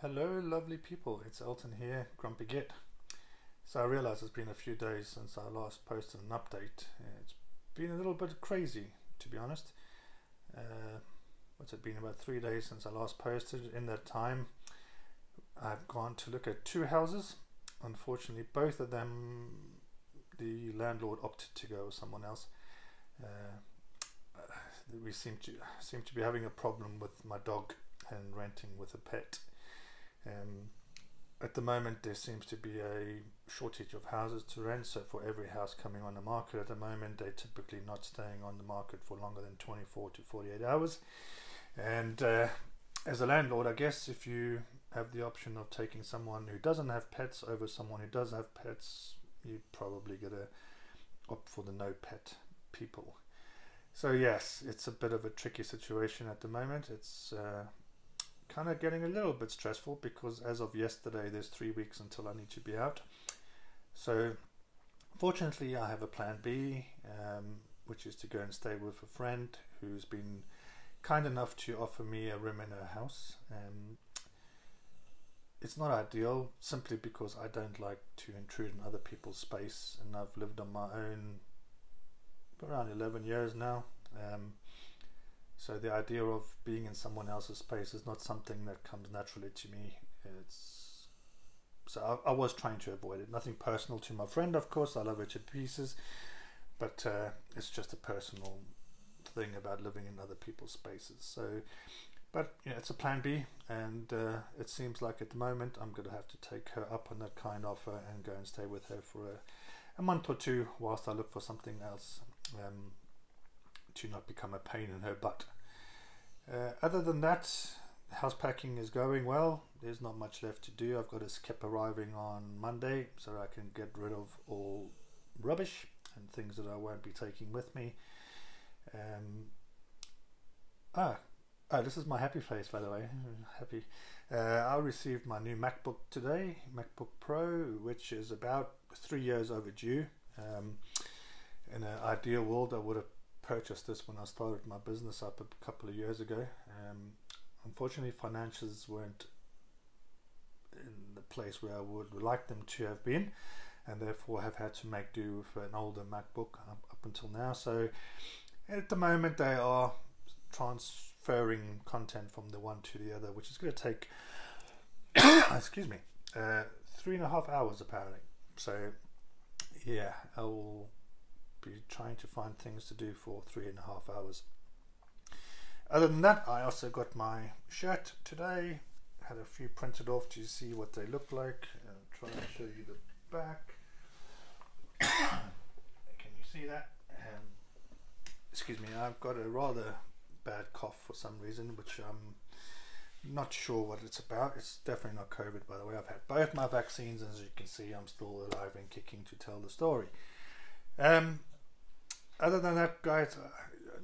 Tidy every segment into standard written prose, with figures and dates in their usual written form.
Hello lovely people, it's Elton here, Grumpy Git. So I realise it's been a few days since I last posted an update. It's been a little bit crazy, to be honest. What's it been, about 3 days since I last posted. In that time I've gone to look at two houses. Unfortunately both of them the landlord opted to go with someone else. We seem to be having a problem with my dog and renting with a pet. At the moment there seems to be a shortage of houses to rent, so for every house coming on the market at the moment they're typically not staying on the market for longer than 24 to 48 hours. And as a landlord, I guess if you have the option of taking someone who doesn't have pets over someone who does have pets, you're probably gonna opt for the no pet people. So yes, it's a bit of a tricky situation at the moment. It's kind of getting a little bit stressful because as of yesterday there's 3 weeks until I need to be out. So fortunately I have a plan B, which is to go and stay with a friend who's been kind enough to offer me a room in her house. It's not ideal simply because I don't like to intrude in other people's space, and I've lived on my own for around 11 years now. So the idea of being in someone else's space is not something that comes naturally to me. So I was trying to avoid it. Nothing personal to my friend, of course. I love her to pieces, but it's just a personal thing about living in other people's spaces. So, but you know, it's a plan B, and it seems like at the moment I'm going to have to take her up on that kind offer and go and stay with her for a month or two whilst I look for something else. To not become a pain in her butt. Other than that, house packing is going well. There's not much left to do. I've got a skip arriving on Monday so I can get rid of all rubbish and things that I won't be taking with me. This is my happy face, by the way. Happy. I received my new MacBook today, MacBook Pro, which is about 3 years overdue. In an ideal world I would have purchased this when I started my business up a couple of years ago. Unfortunately finances weren't in the place where I would like them to have been, and therefore have had to make do with an older MacBook up until now. So at the moment they are transferring content from the one to the other, which is going to take excuse me 3.5 hours apparently. So yeah, I will be trying to find things to do for 3.5 hours. Other than that, I also got my shirt today. Had a few printed off to see what they look like. I'll try and show you the back. Can you see that? Excuse me, I've got a rather bad cough for some reason, which I'm not sure what it's about. It's definitely not COVID, by the way. I've had both my vaccines, and as you can see I'm still alive and kicking to tell the story. Other than that guys,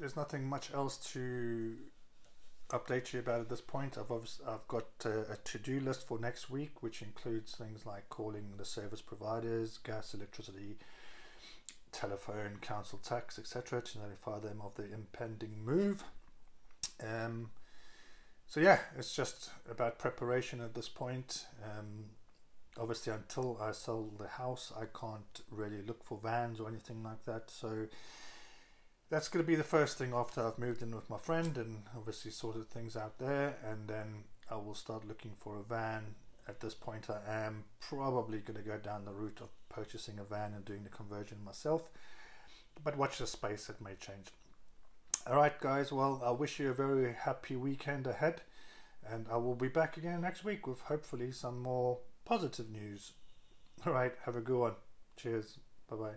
there's nothing much else to update you about at this point. I've got a to-do list for next week, which includes things like calling the service providers, gas, electricity, telephone, council tax, etc., to notify them of the impending move. So yeah, it's just about preparation at this point. Obviously until I sell the house I can't really look for vans or anything like that, so that's going to be the first thing after I've moved in with my friend and obviously sorted things out there, and then I will start looking for a van. At this point I am probably going to go down the route of purchasing a van and doing the conversion myself, but watch the space, it may change. Alright guys, well I wish you a very happy weekend ahead, and I will be back again next week with hopefully some more positive news. All right, have a good one. Cheers. Bye-bye.